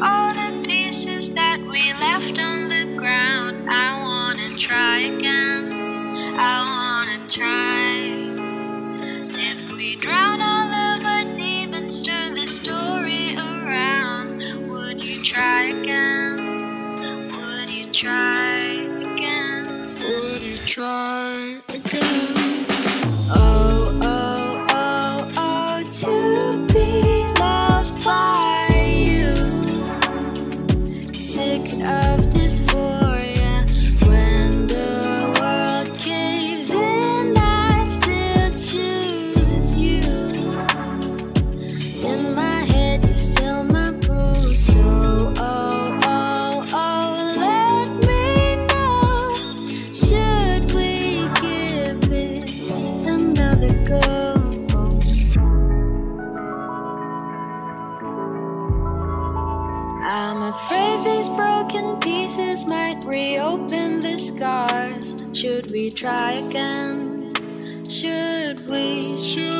all the pieces that we left on the ground. I wanna try again, I wanna try. If we drown all of our demons, turn the story around. Would you try again? Would you try again? Would you try again? Oh, oh, oh, oh, to be loved by you. Sick of dysphoria. When the world caves in, I'd still choose you. In my head, you're still my boo. So, oh, oh, oh, let me know. Should we give it another go? I'm afraid these broken pieces might reopen the scars. Should we try again? Should we?